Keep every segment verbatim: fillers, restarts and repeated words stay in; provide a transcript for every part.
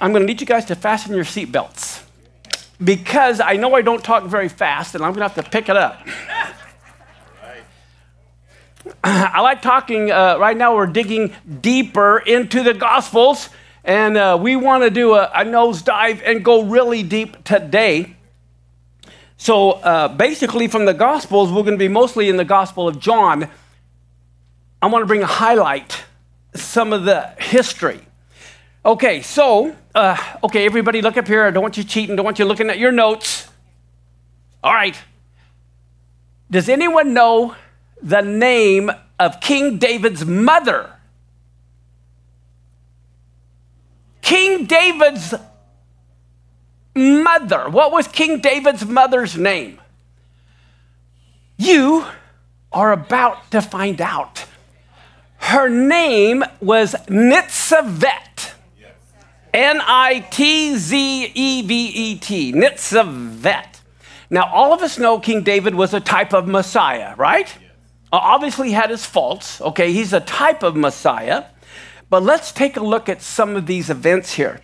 I'm going to need you guys to fasten your seatbelts because I know I don't talk very fast, and I'm going to have to pick it up. I like talking. Uh, right now, we're digging deeper into the Gospels, and uh, we want to do a, a nosedive and go really deep today. So uh, basically, from the Gospels, we're going to be mostly in the Gospel of John. I want to bring a highlight, some of the history. Okay, so, uh, okay, everybody look up here. I don't want you cheating. Don't want you looking at your notes. All right. Does anyone know the name of King David's mother? King David's mother. What was King David's mother's name? You are about to find out. Her name was Nitzevet. N I T Z E V E T. Nitzevet. Now, all of us know King David was a type of Messiah, right? Yes. Obviously, he had his faults. Okay, he's a type of Messiah. But let's take a look at some of these events here.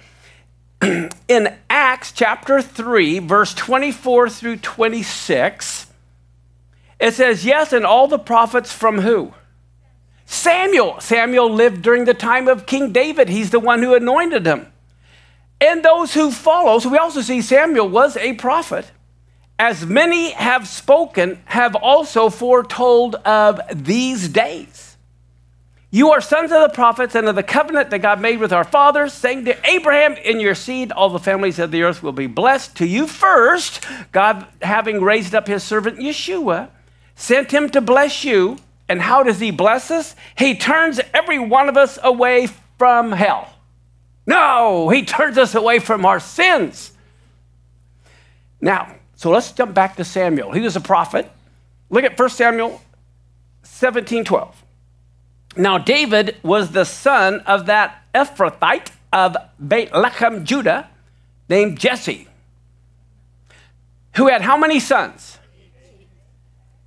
In Acts chapter three, verse twenty-four through twenty-six, it says, yes, and all the prophets from who? Samuel. Samuel lived during the time of King David. He's the one who anointed him. And those who follow, so we also see Samuel was a prophet. As many have spoken, have also foretold of these days. You are sons of the prophets and of the covenant that God made with our fathers, saying to Abraham, in your seed, all the families of the earth will be blessed. To you first, God, having raised up his servant Yeshua, sent him to bless you. And how does he bless us? He turns every one of us away from hell. No, he turns us away from our sins. Now, so let's jump back to Samuel. He was a prophet. Look at First Samuel seventeen twelve. Now, David was the son of that Ephrathite of Bethlehem, Judah, named Jesse, who had how many sons?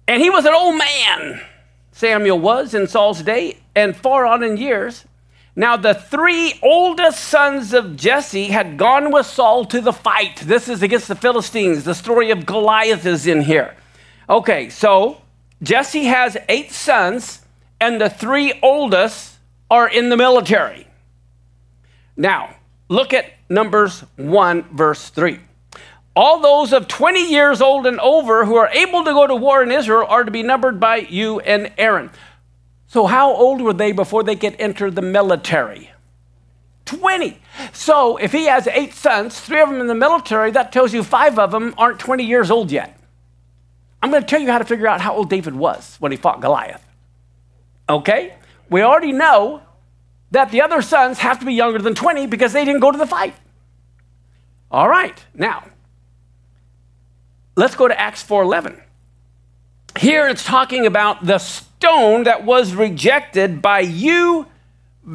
And he was an old man. Samuel was in Saul's day and far on in years. Now the three oldest sons of Jesse had gone with Saul to the fight. This is against the Philistines. The story of Goliath is in here. Okay, so Jesse has eight sons and the three oldest are in the military. Now, look at Numbers one, verse three. All those of twenty years old and over who are able to go to war in Israel are to be numbered by you and Aaron. So how old were they before they could enter the military? twenty. So if he has eight sons, three of them in the military, that tells you five of them aren't twenty years old yet. I'm going to tell you how to figure out how old David was when he fought Goliath. Okay? We already know that the other sons have to be younger than twenty because they didn't go to the fight. All right. Now, let's go to Acts four eleven. Here it's talking about the stone that was rejected by you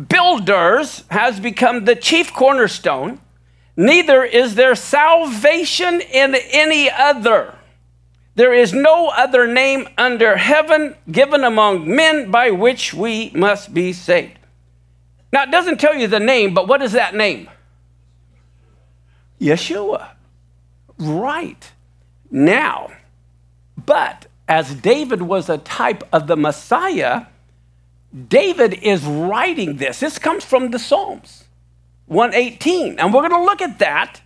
builders has become the chief cornerstone. Neither is there salvation in any other. There is no other name under heaven given among men by which we must be saved. Now, it doesn't tell you the name, but what is that name? Yeshua. Right. Now, but as David was a type of the Messiah, David is writing this. This comes from the Psalms one eighteen, and we're going to look at that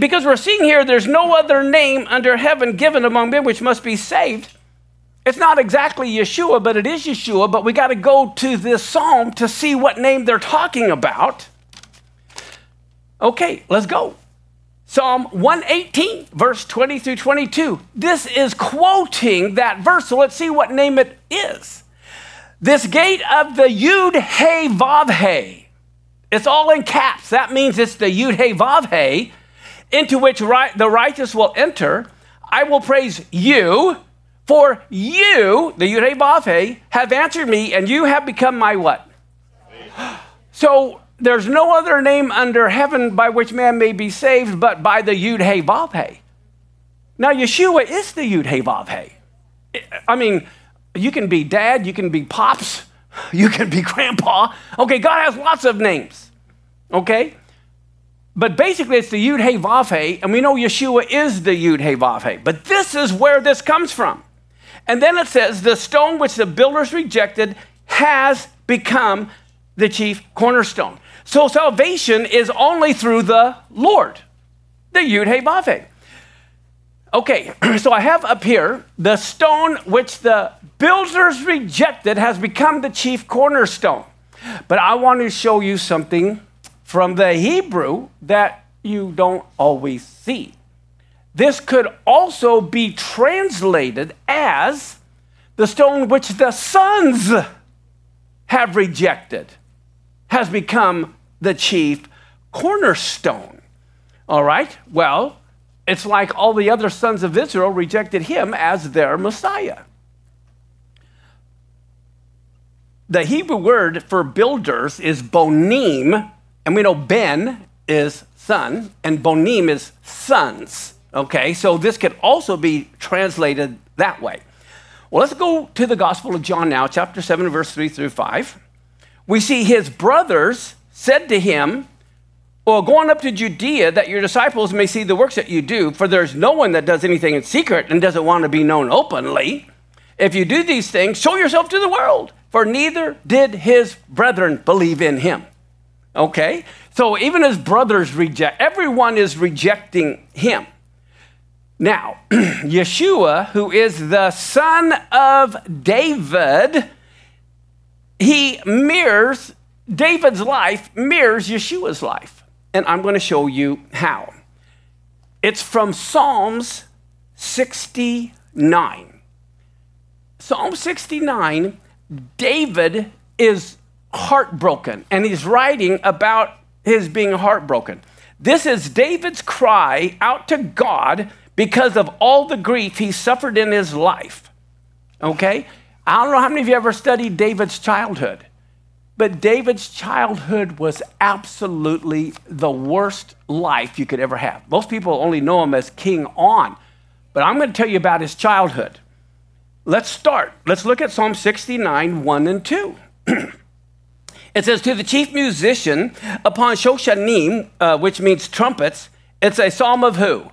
because we're seeing here there's no other name under heaven given among men which must be saved. It's not exactly Yeshua, but it is Yeshua, but we got to go to this Psalm to see what name they're talking about. Okay, let's go. Psalm one eighteen, verse twenty through twenty-two. This is quoting that verse, so let's see what name it is. This gate of the Yud-Heh-Vav-Heh. It's all in caps. That means it's the Yud-Heh-Vav-Heh, into which right, the righteous will enter. I will praise you, for you, the Yud-Heh-Vav-Heh, have answered me, and you have become my what? So, there's no other name under heaven by which man may be saved but by the Yud-Heh-Vav-Heh. Now, Yeshua is the Yud-Heh-Vav-Heh. I mean, you can be dad, you can be pops, you can be grandpa. Okay, God has lots of names, okay? But basically, it's the Yud-Heh-Vav-Heh, and we know Yeshua is the Yud-Heh-Vav-Heh. But this is where this comes from. And then it says, the stone which the builders rejected has become the chief cornerstone. So salvation is only through the Lord, the Yud-Heh-Vav-Heh. Okay, so I have up here, the stone which the builders rejected has become the chief cornerstone. But I want to show you something from the Hebrew that you don't always see. This could also be translated as the stone which the sons have rejected has become the chief cornerstone. All right, well, it's like all the other sons of Israel rejected him as their Messiah. The Hebrew word for builders is bonim, and we know ben is son, and bonim is sons. Okay, so this could also be translated that way. Well, let's go to the Gospel of John now, chapter seven, verse three through five. We see his brothers said to him, well, go on up to Judea that your disciples may see the works that you do, for there's no one that does anything in secret and doesn't want to be known openly. If you do these things, show yourself to the world, for neither did his brethren believe in him. Okay, so even his brothers reject, everyone is rejecting him. Now, Yeshua, who is the son of David, he mirrors, David's life mirrors Yeshua's life. And I'm going to show you how. It's from Psalms sixty-nine. Psalm sixty-nine, David is heartbroken, and he's writing about his being heartbroken. This is David's cry out to God because of all the grief he suffered in his life, okay? I don't know how many of you ever studied David's childhood, but David's childhood was absolutely the worst life you could ever have. Most people only know him as King On, but I'm gonna tell you about his childhood. Let's start. Let's look at Psalm sixty-nine, one and two. It says, to the chief musician upon Shoshanim, uh, which means trumpets, it's a psalm of who?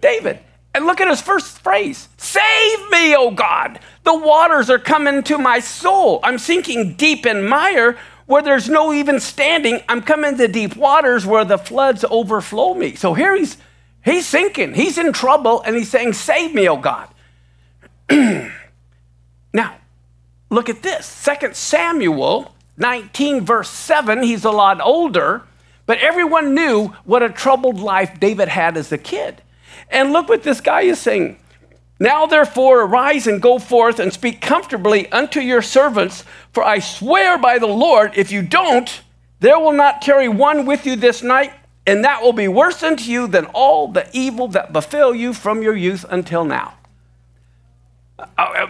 David. And look at his first phrase. Save me, O God. The waters are coming to my soul. I'm sinking deep in mire where there's no even standing. I'm coming to deep waters where the floods overflow me. So here he's, he's sinking. He's in trouble, and he's saying, save me, O God. Now, look at this. Second Samuel nineteen, verse seven. He's a lot older, but everyone knew what a troubled life David had as a kid. And look what this guy is saying. Now, therefore, arise and go forth and speak comfortably unto your servants, for I swear by the Lord, if you don't, there will not tarry one with you this night, and that will be worse unto you than all the evil that befell you from your youth until now. Uh,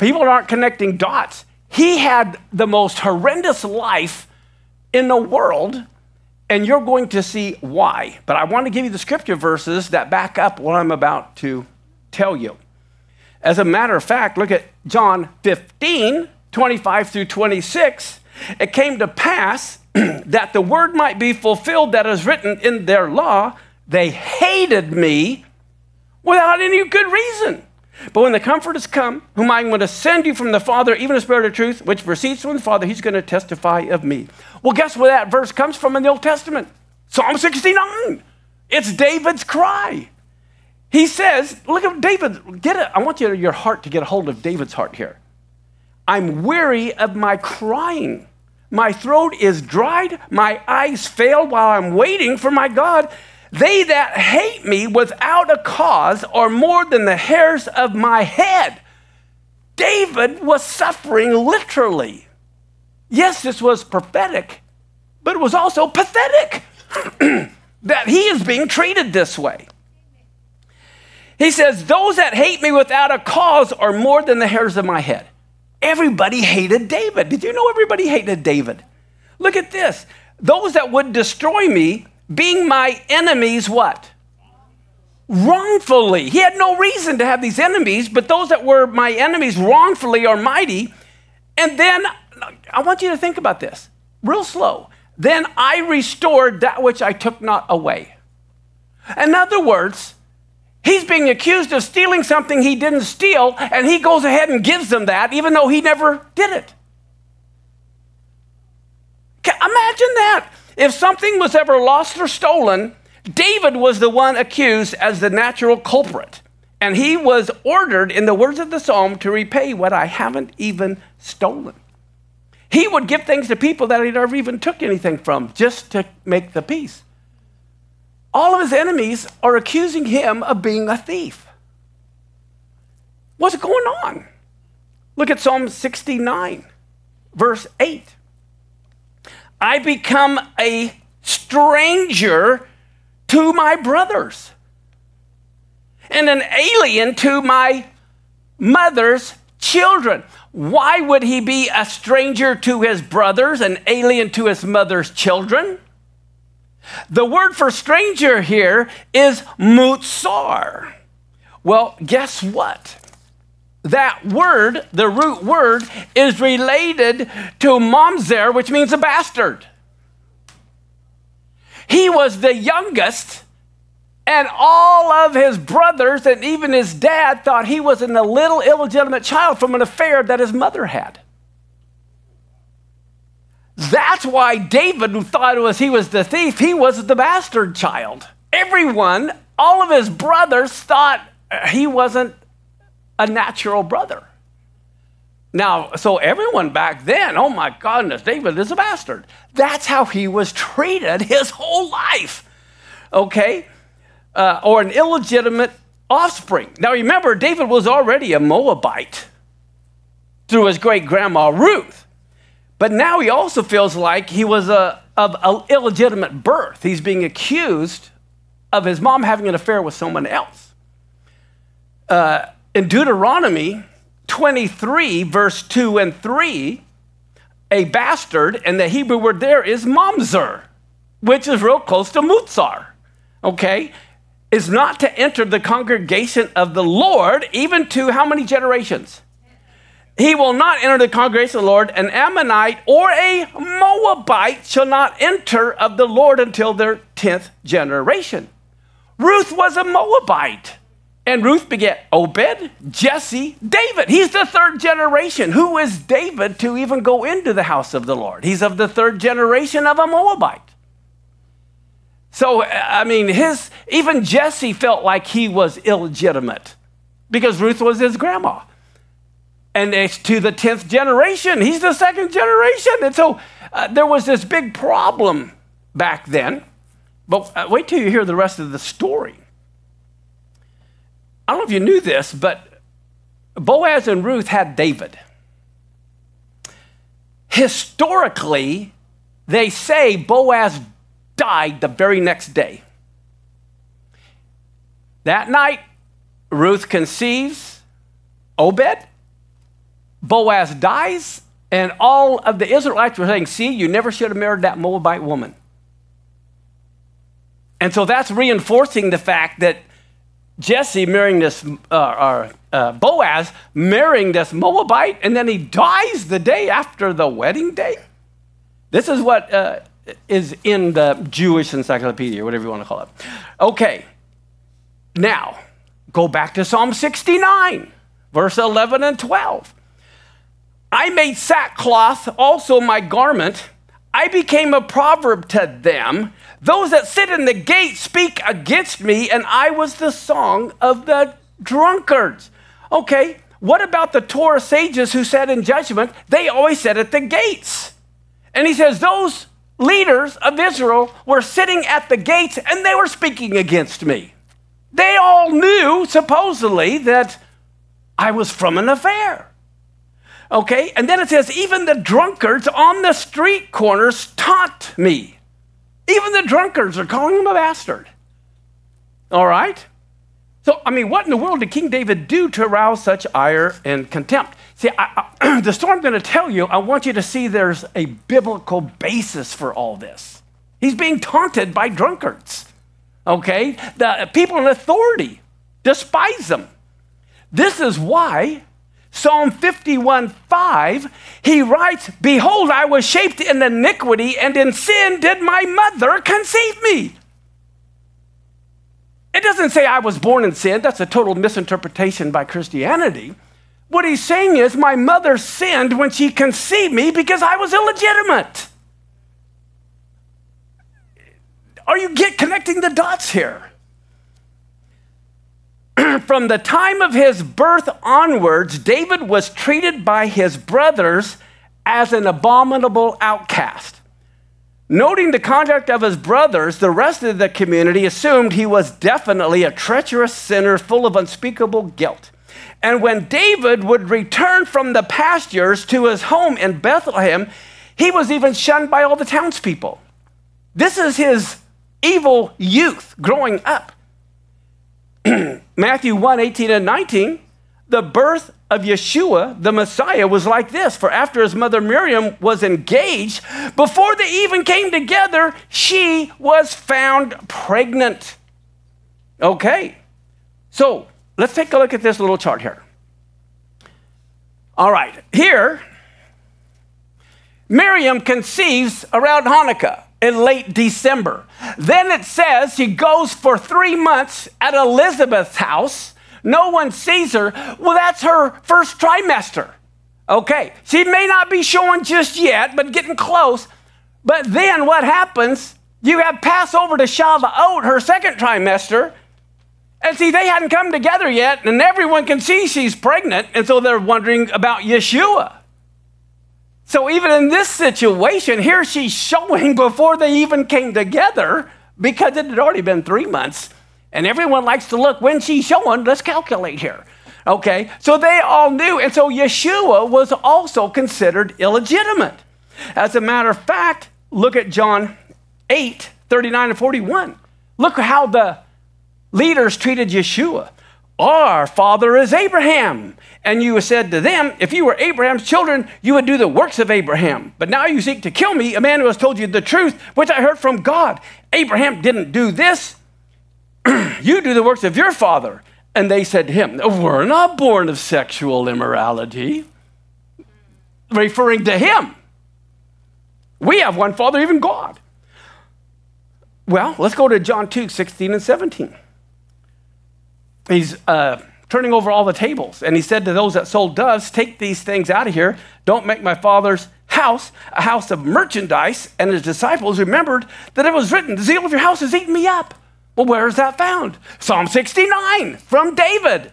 people aren't connecting dots. He had the most horrendous life in the world, and you're going to see why. But I want to give you the scripture verses that back up what I'm about to tell you. As a matter of fact, look at John fifteen, twenty-five through twenty-six. It came to pass that the word might be fulfilled that is written in their law. They hated me without any good reason. But when the Comforter is come, whom I am going to send you from the Father, even the Spirit of truth, which proceeds from the Father, he's going to testify of me. Well, guess where that verse comes from in the Old Testament? Psalm sixty-nine. It's David's cry. He says, look at David. Get it. I want you, your heart to get a hold of David's heart here. I'm weary of my crying. My throat is dried. My eyes fail while I'm waiting for my God. They that hate me without a cause are more than the hairs of my head. David was suffering literally. Yes, this was prophetic, but it was also pathetic that he is being treated this way. He says, those that hate me without a cause are more than the hairs of my head. Everybody hated David. Did you know everybody hated David? Look at this. Those that would destroy me, being my enemies, what? Wrongfully. He had no reason to have these enemies, but those that were my enemies wrongfully are mighty. And then, I want you to think about this, real slow. Then I restored that which I took not away. In other words, he's being accused of stealing something he didn't steal, and he goes ahead and gives them that, even though he never did it. Imagine that. If something was ever lost or stolen, David was the one accused as the natural culprit. And he was ordered, in the words of the psalm, to repay what I haven't even stolen. He would give things to people that he never even took anything from, just to make the peace. All of his enemies are accusing him of being a thief. What's going on? Look at Psalm sixty-nine, verse eight. I become a stranger to my brothers and an alien to my mother's children. Why would he be a stranger to his brothers, an alien to his mother's children? The word for stranger here is Mutzar. Well, guess what? That word, the root word, is related to mamzer, which means a bastard. He was the youngest, and all of his brothers and even his dad thought he was a little illegitimate child from an affair that his mother had. That's why David, who thought it was he was the thief, he was the bastard child. Everyone, all of his brothers thought he wasn't a natural brother. Now, so everyone back then, oh my goodness, David is a bastard. That's how he was treated his whole life, okay? Uh, or an illegitimate offspring. Now remember, David was already a Moabite through his great-grandma Ruth, but now he also feels like he was a, of an illegitimate birth. He's being accused of his mom having an affair with someone else. Uh, in Deuteronomy twenty-three, verse two and three, a bastard, and the Hebrew word there is mamzer, which is real close to mutzar, okay? Is not to enter the congregation of the Lord, even to how many generations? He will not enter the congregation of the Lord. An Ammonite or a Moabite shall not enter of the Lord until their tenth generation. Ruth was a Moabite, and Ruth begat Obed, Jesse, David. He's the third generation. Who is David to even go into the house of the Lord? He's of the third generation of a Moabite. So, I mean, his, even Jesse felt like he was illegitimate because Ruth was his grandma. And it's to the tenth generation. He's the second generation. And so uh, there was this big problem back then. But uh, wait till you hear the rest of the story. I don't know if you knew this, but Boaz and Ruth had David. Historically, they say Boaz died the very next day. That night, Ruth conceives Obed, Boaz dies, and all of the Israelites were saying, see, you never should have married that Moabite woman. And so that's reinforcing the fact that Jesse marrying this, uh, or uh, Boaz marrying this Moabite, and then he dies the day after the wedding day. This is what uh, is in the Jewish encyclopedia, or whatever you want to call it. Okay, now go back to Psalm sixty-nine, verse eleven and twelve. I made sackcloth also my garment. I became a proverb to them. Those that sit in the gate speak against me, and I was the song of the drunkards. Okay, what about the Torah sages who sat in judgment? They always sat at the gates. And he says those leaders of Israel were sitting at the gates, and they were speaking against me. They all knew, supposedly, that I was from an affair. Okay, and then it says, even the drunkards on the street corners taunt me. Even the drunkards are calling him a bastard. All right? So, I mean, what in the world did King David do to arouse such ire and contempt? See, I, I, the story I'm going to tell you, I want you to see there's a biblical basis for all this. He's being taunted by drunkards. Okay? The people in authority despise them. This is why Psalm fifty-one, five, he writes, "Behold, I was shaped in iniquity, and in sin did my mother conceive me." It doesn't say I was born in sin. That's a total misinterpretation by Christianity. What he's saying is my mother sinned when she conceived me because I was illegitimate. Are you get connecting the dots here? From the time of his birth onwards, David was treated by his brothers as an abominable outcast. Noting the conduct of his brothers, the rest of the community assumed he was definitely a treacherous sinner full of unspeakable guilt. And when David would return from the pastures to his home in Bethlehem, he was even shunned by all the townspeople. This is his evil youth growing up. Matthew one, eighteen and nineteen, the birth of Yeshua, the Messiah, was like this. For after his mother Miriam was engaged, before they even came together, she was found pregnant. Okay, so let's take a look at this little chart here. All right, here, Miriam conceives around Hanukkah in late December. Then it says she goes for three months at Elizabeth's house. No one sees her. Well, that's her first trimester. Okay, she may not be showing just yet, but getting close. But then what happens? You have Passover to Shavuot, her second trimester. And see, they hadn't come together yet, and everyone can see she's pregnant, and so they're wondering about Yeshua. So even in this situation, here she's showing before they even came together because it had already been three months. And everyone likes to look when she's showing. Let's calculate here. Okay, so they all knew. And so Yeshua was also considered illegitimate. As a matter of fact, look at John eight, thirty-nine and forty-one. Look how the leaders treated Yeshua. "Our father is Abraham. And you said to them, if you were Abraham's children, you would do the works of Abraham. But now you seek to kill me, a man who has told you the truth, which I heard from God. Abraham didn't do this. You do the works of your father." And they said to him, "We're not born of sexual immorality." Referring to him. We have one father, even God. Well, let's go to John two, sixteen and seventeen. He's uh, turning over all the tables. And he said to those that sold doves, "Take these things out of here. Don't make my father's house a house of merchandise." And his disciples remembered that it was written, "The zeal of your house has eaten me up." Well, where is that found? Psalm sixty-nine from David.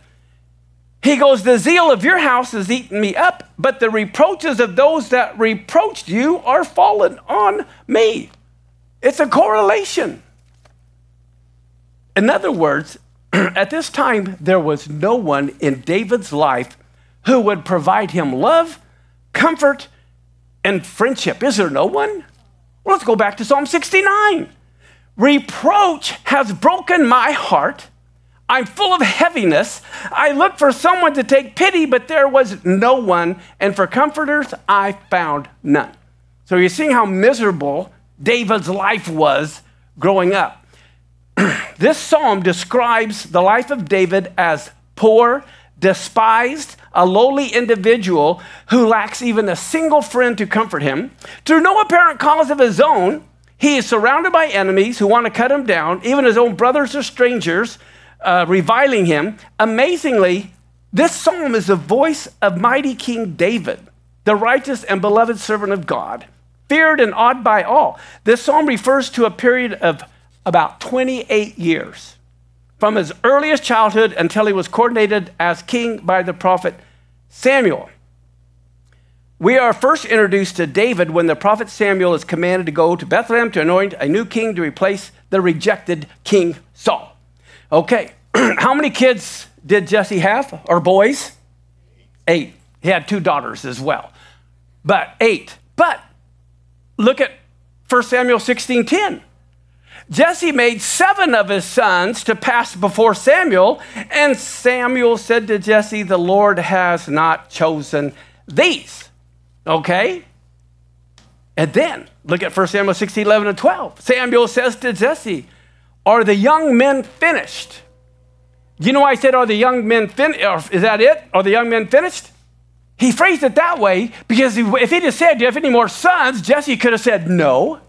He goes, "The zeal of your house has eaten me up, but the reproaches of those that reproached you are fallen on me." It's a correlation. In other words, at this time, there was no one in David's life who would provide him love, comfort, and friendship. Is there no one? Well, let's go back to Psalm sixty-nine. "Reproach has broken my heart. I'm full of heaviness. I looked for someone to take pity, but there was no one. And for comforters, I found none." So you're seeing how miserable David's life was growing up. This psalm describes the life of David as poor, despised, a lowly individual who lacks even a single friend to comfort him. Through no apparent cause of his own, he is surrounded by enemies who want to cut him down, even his own brothers or strangers uh, reviling him. Amazingly, this psalm is the voice of mighty King David, the righteous and beloved servant of God, feared and awed by all. This psalm refers to a period of about twenty-eight years, from his earliest childhood until he was coronated as king by the prophet Samuel. We are first introduced to David when the prophet Samuel is commanded to go to Bethlehem to anoint a new king to replace the rejected King Saul. Okay, how many kids did Jesse have, or boys? Eight. He had two daughters as well, but eight. But look at First Samuel sixteen, ten. Jesse made seven of his sons to pass before Samuel, and Samuel said to Jesse, "The Lord has not chosen these." Okay? And then, look at First Samuel sixteen, eleven and twelve. Samuel says to Jesse, "Are the young men finished?" You know why I said, "Are the young men finished?" Is that it? Are the young men finished? He phrased it that way because if he'd have said, do you have any more sons, Jesse could have said no.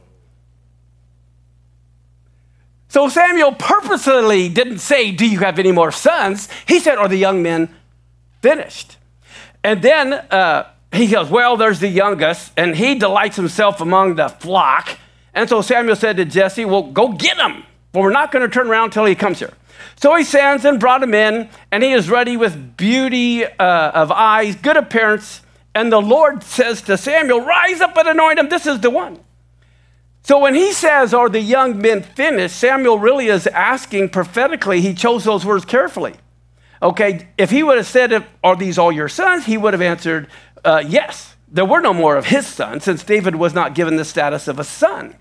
So Samuel purposely didn't say, do you have any more sons? He said, are the young men finished? And then uh, he goes, well, there's the youngest, and he delights himself among the flock. And so Samuel said to Jesse, well, go get him, but we're not going to turn around until he comes here. So he sends and brought him in, and he is ready with beauty uh, of eyes, good appearance. And the Lord says to Samuel, rise up and anoint him. This is the one. So when he says, are the young men finished? Samuel really is asking prophetically. He chose those words carefully. Okay, if he would have said, are these all your sons? He would have answered, uh, yes. There were no more of his sons, since David was not given the status of a son.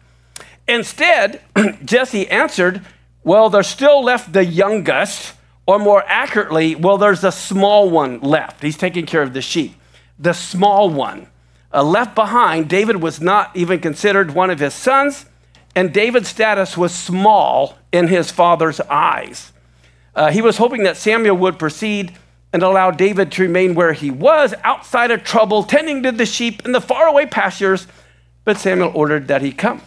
Instead, Jesse answered, well, there's still left the youngest, or more accurately, well, there's a small one left. He's taking care of the sheep. The small one uh, left behind. David was not even considered one of his sons, and David's status was small in his father's eyes. Uh, he was hoping that Samuel would proceed and allow David to remain where he was, outside of trouble, tending to the sheep in the faraway pastures, but Samuel ordered that he come.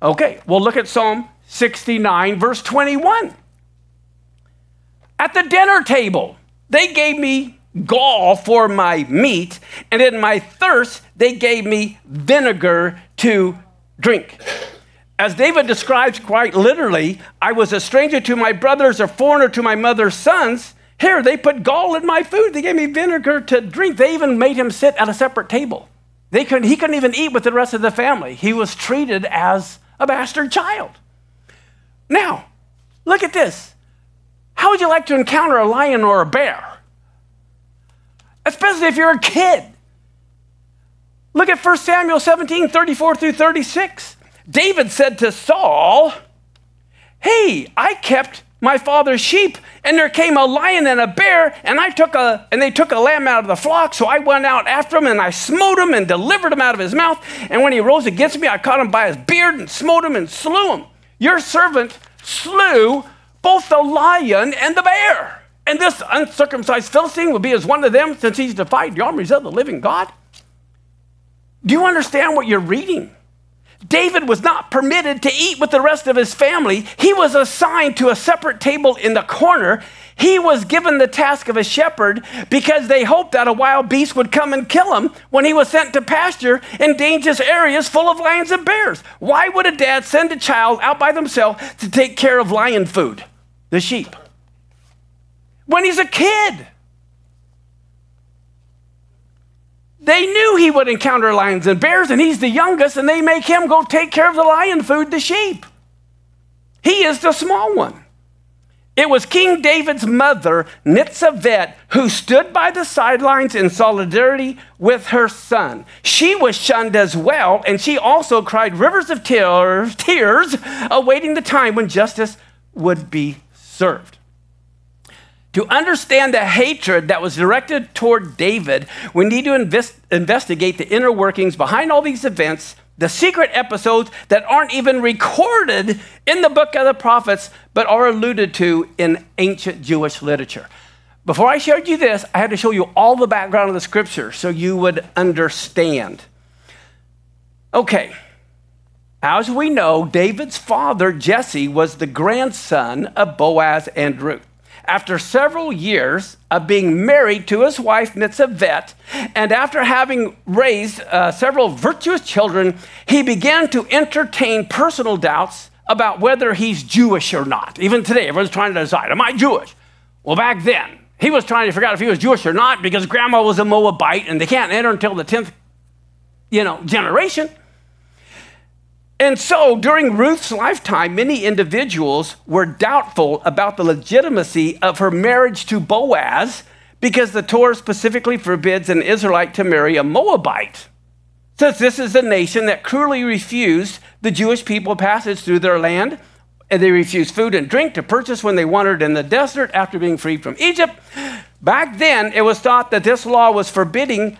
Okay, well, look at Psalm sixty-nine, verse twenty-one. At the dinner table, they gave me gall for my meat, and in my thirst, they gave me vinegar to drink. As David describes quite literally, I was a stranger to my brothers, a foreigner to my mother's sons. Here, they put gall in my food. They gave me vinegar to drink. They even made him sit at a separate table. They couldn't, he couldn't even eat with the rest of the family. He was treated as a bastard child. Now, look at this. How would you like to encounter a lion or a bear? Especially if you're a kid. Look at First Samuel seventeen, thirty-four through thirty-six. David said to Saul, hey, I kept my father's sheep, and there came a lion and a bear, and I took a and they took a lamb out of the flock. So I went out after him, and I smote him and delivered him out of his mouth. And when he rose against me, I caught him by his beard and smote him and slew him. Your servant slew both the lion and the bear. And this uncircumcised Philistine will be as one of them, since he's defied the armies of the living God. Do you understand what you're reading? David was not permitted to eat with the rest of his family. He was assigned to a separate table in the corner. He was given the task of a shepherd because they hoped that a wild beast would come and kill him when he was sent to pasture in dangerous areas full of lions and bears. Why would a dad send a child out by themselves to take care of lion food, the sheep, when he's a kid? They knew he would encounter lions and bears, and he's the youngest, and they make him go take care of the lion food, the sheep. He is the small one. It was King David's mother, Nitzevet, who stood by the sidelines in solidarity with her son. She was shunned as well, and she also cried rivers of tears, tears awaiting the time when justice would be served. To understand the hatred that was directed toward David, we need to invest, investigate the inner workings behind all these events, the secret episodes that aren't even recorded in the book of the prophets, but are alluded to in ancient Jewish literature. Before I showed you this, I had to show you all the background of the scripture so you would understand. Okay, as we know, David's father, Jesse, was the grandson of Boaz and Ruth. After several years of being married to his wife, Nitzevet, and after having raised uh, several virtuous children, he began to entertain personal doubts about whether he's Jewish or not. Even today, everyone's trying to decide, am I Jewish? Well, back then, he was trying to figure out if he was Jewish or not because grandma was a Moabite and they can't enter until the tenth, you know, generation. And so during Ruth's lifetime, many individuals were doubtful about the legitimacy of her marriage to Boaz because the Torah specifically forbids an Israelite to marry a Moabite, since this is a nation that cruelly refused the Jewish people passage through their land, and they refused food and drink to purchase when they wandered in the desert after being freed from Egypt. Back then, it was thought that this law was forbidding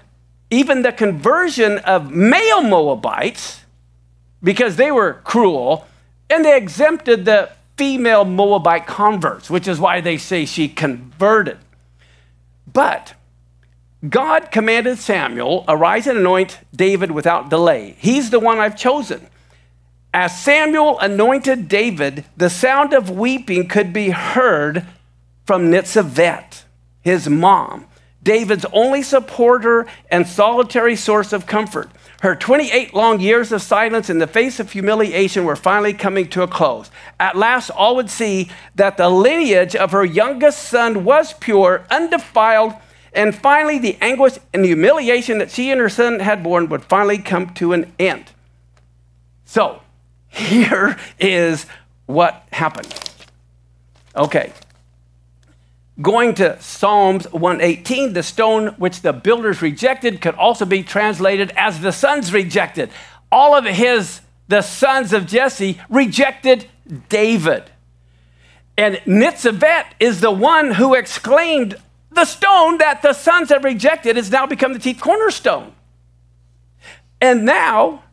even the conversion of male Moabites, because they were cruel, and they exempted the female Moabite converts, which is why they say she converted. But God commanded Samuel, arise and anoint David without delay. He's the one I've chosen. As Samuel anointed David, the sound of weeping could be heard from Nitzevet, his mom, David's only supporter and solitary source of comfort. Her twenty-eight long years of silence in the face of humiliation were finally coming to a close. At last, all would see that the lineage of her youngest son was pure, undefiled, and finally the anguish and humiliation that she and her son had borne would finally come to an end. So, here is what happened. Okay. Going to Psalms one eighteen, the stone which the builders rejected could also be translated as the sons rejected. All of his, the sons of Jesse, rejected David. And Nitzevet is the one who exclaimed, the stone that the sons have rejected has now become the chief cornerstone. And now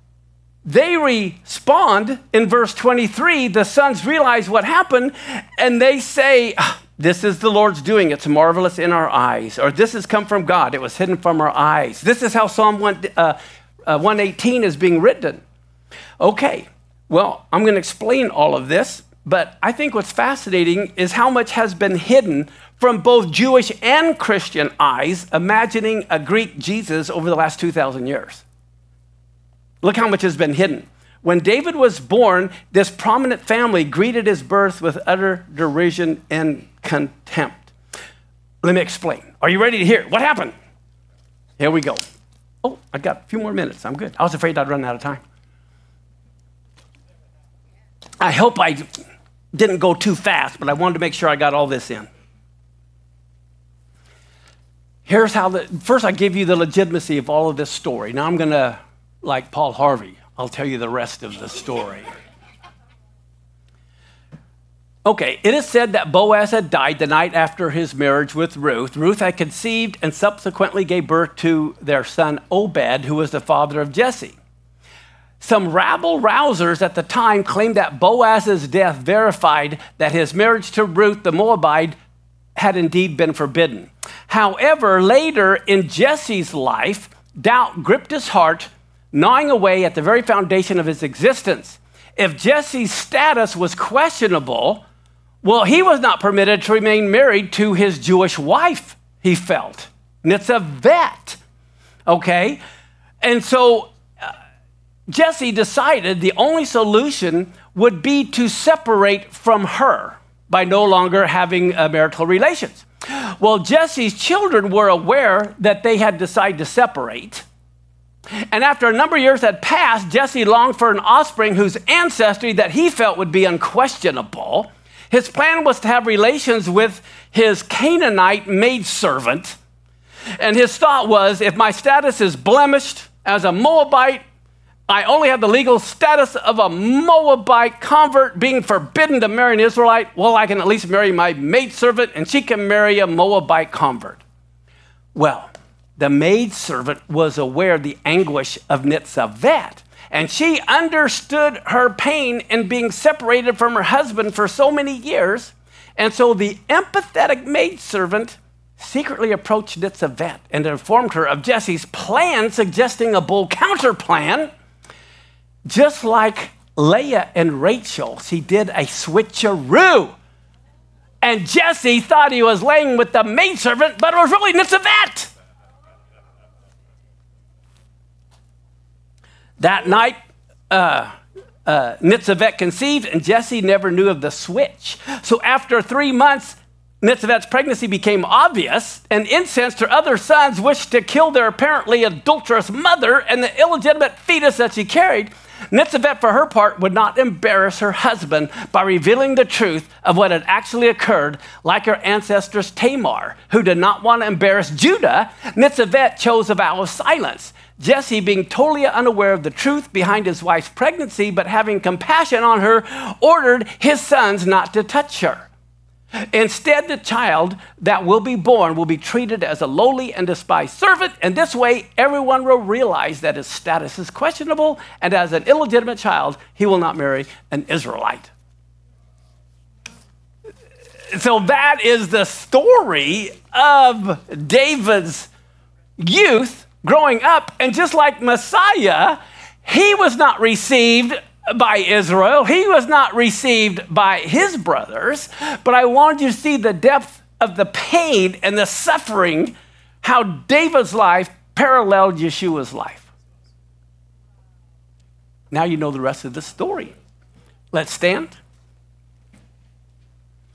they respond in verse twenty-three, the sons realize what happened and they say, this is the Lord's doing. It's marvelous in our eyes. Or this has come from God. It was hidden from our eyes. This is how Psalm one eighteen is being written. Okay, well, I'm going to explain all of this, but I think what's fascinating is how much has been hidden from both Jewish and Christian eyes imagining a Greek Jesus over the last two thousand years. Look how much has been hidden. When David was born, this prominent family greeted his birth with utter derision and contempt. Let me explain. Are you ready to hear what happened? Here we go. Oh, I got a few more minutes. I'm good. I was afraid I'd run out of time. I hope I didn't go too fast, but I wanted to make sure I got all this in. Here's how the, first I give you the legitimacy of all of this story. Now I'm going to, like Paul Harvey, I'll tell you the rest of the story. Okay, it is said that Boaz had died the night after his marriage with Ruth. Ruth had conceived and subsequently gave birth to their son Obed, who was the father of Jesse. Some rabble-rousers at the time claimed that Boaz's death verified that his marriage to Ruth the Moabite had indeed been forbidden. However, later in Jesse's life, doubt gripped his heart, gnawing away at the very foundation of his existence. If Jesse's status was questionable, well, he was not permitted to remain married to his Jewish wife, he felt. Nitzevet, okay? And so uh, Jesse decided the only solution would be to separate from her by no longer having uh, marital relations. Well, Jesse's children were aware that they had decided to separate. And after a number of years had passed, Jesse longed for an offspring whose ancestry that he felt would be unquestionable. His plan was to have relations with his Canaanite maidservant. And his thought was, if my status is blemished as a Moabite, I only have the legal status of a Moabite convert being forbidden to marry an Israelite. Well, I can at least marry my maidservant and she can marry a Moabite convert. Well, the maidservant was aware of the anguish of Nitzevet, and she understood her pain in being separated from her husband for so many years. And so the empathetic maidservant secretly approached Nitzevet and informed her of Jesse's plan, suggesting a bold counterplan. Just like Leah and Rachel, she did a switcheroo. And Jesse thought he was laying with the maidservant, but it was really Nitzevet. That night, uh, uh, Nitzevet conceived, and Jesse never knew of the switch. So after three months, Nitzevet's pregnancy became obvious, and incensed, her other sons wished to kill their apparently adulterous mother and the illegitimate fetus that she carried. Nitzevet, for her part, would not embarrass her husband by revealing the truth of what had actually occurred, like her ancestress Tamar, who did not want to embarrass Judah. Nitzevet chose a vow of silence. Jesse, being totally unaware of the truth behind his wife's pregnancy, but having compassion on her, ordered his sons not to touch her. Instead, the child that will be born will be treated as a lowly and despised servant, and this way everyone will realize that his status is questionable, and as an illegitimate child, he will not marry an Israelite. So that is the story of David's youth growing up, and just like Messiah, he was not received by Israel. He was not received by his brothers, but I wanted you to see the depth of the pain and the suffering, how David's life paralleled Yeshua's life. Now you know the rest of the story. Let's stand.